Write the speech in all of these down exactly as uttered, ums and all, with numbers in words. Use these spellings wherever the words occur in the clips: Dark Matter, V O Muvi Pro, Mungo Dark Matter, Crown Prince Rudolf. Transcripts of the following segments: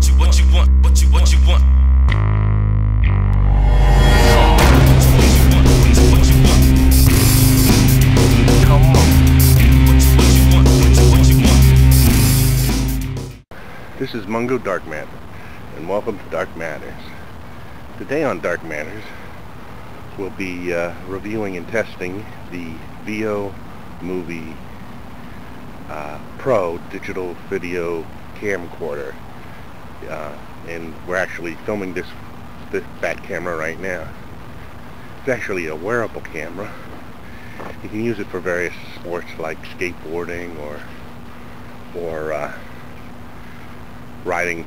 what you what you want, what you what you want. Come on. What you what you want, what you what you want. This is Mungo Dark Matter, and welcome to Dark Matters. Today on Dark Matters, we'll be uh, reviewing and testing the V O Muvi uh, Pro digital video camcorder, uh, and we're actually filming this this fat camera right now. It's actually a wearable camera. You can use it for various sports like skateboarding or or uh, riding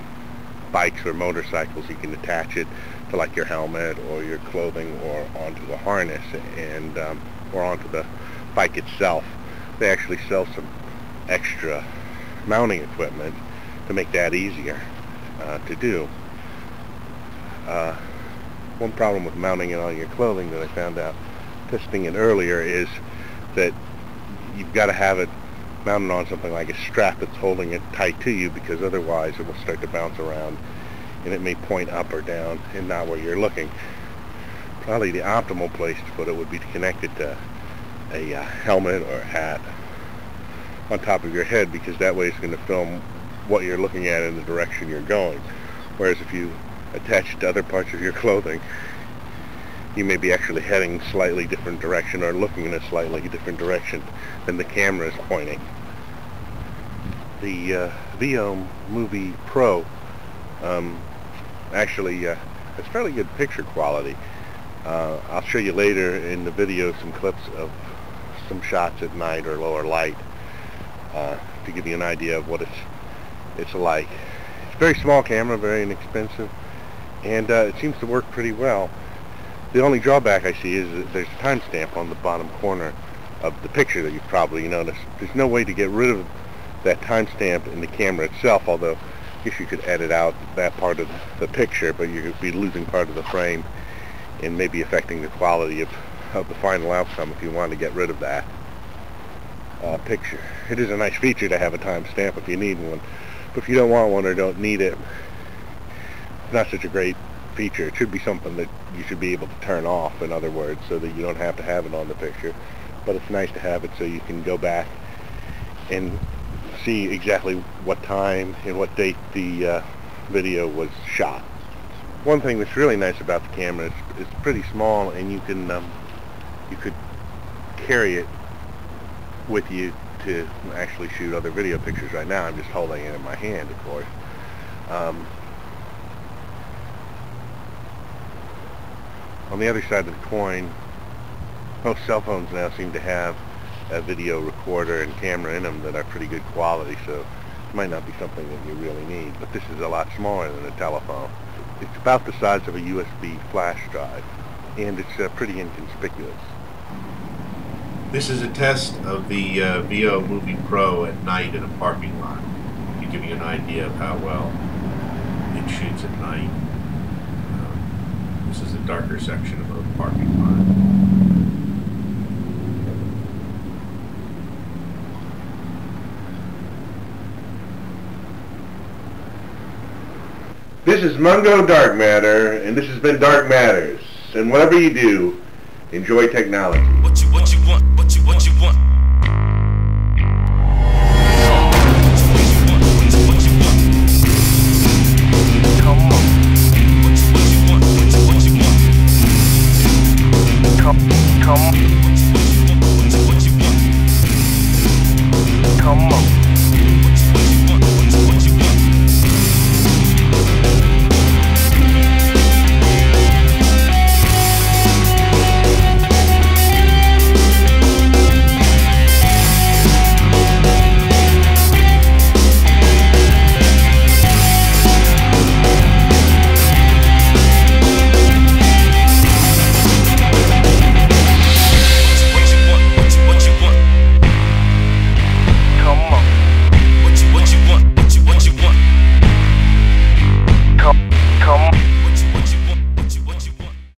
bikes or motorcycles. You can attach it to like your helmet or your clothing or onto the harness and um, or onto the bike itself. They actually sell some extra mounting equipment to make that easier uh, to do. Uh, one problem with mounting it on your clothing that I found out testing it earlier is that you've got to have it mounted on something like a strap that's holding it tight to you, because otherwise it will start to bounce around and it may point up or down and not where you're looking. Probably the optimal place to put it would be to connect it to a uh, helmet or hat on top of your head, because that way it's going to film what you're looking at in the direction you're going. Whereas if you attach it to other parts of your clothing, you may be actually heading slightly different direction or looking in a slightly different direction than the camera is pointing. The uh, V O Muvi Pro um, actually uh, has fairly good picture quality. Uh, I'll show you later in the video some clips of some shots at night or lower light uh, to give you an idea of what it's it's like. It's a very small camera, very inexpensive, and uh, it seems to work pretty well. The only drawback I see is that there's a timestamp on the bottom corner of the picture that you've probably noticed. There's no way to get rid of that timestamp in the camera itself, although I guess you could edit out that part of the picture, but you'd be losing part of the frame and maybe affecting the quality of, of the final outcome if you wanted to get rid of that uh, picture. It is a nice feature to have a timestamp if you need one, but if you don't want one or don't need it, it's not such a great feature. It should be something that you should be able to turn off, in other words, so that you don't have to have it on the picture. But it's nice to have it so you can go back and see exactly what time and what date the uh, video was shot. One thing that's really nice about the camera is it's pretty small, and you can um, you could carry it with you to actually shoot other video pictures. Right now I'm just holding it in my hand, of course. Um, On the other side of the coin, most cell phones now seem to have a video recorder and camera in them that are pretty good quality, so it might not be something that you really need, but this is a lot smaller than a telephone. It's about the size of a U S B flash drive, and it's uh, pretty inconspicuous. This is a test of the uh, V O Muvi Pro at night in a parking lot, to give you an idea of how well it shoots at night. This is a darker section of a parking lot. This is Mungo Dark Matter, and this has been Dark Matters. And whatever you do, enjoy technology. What you, what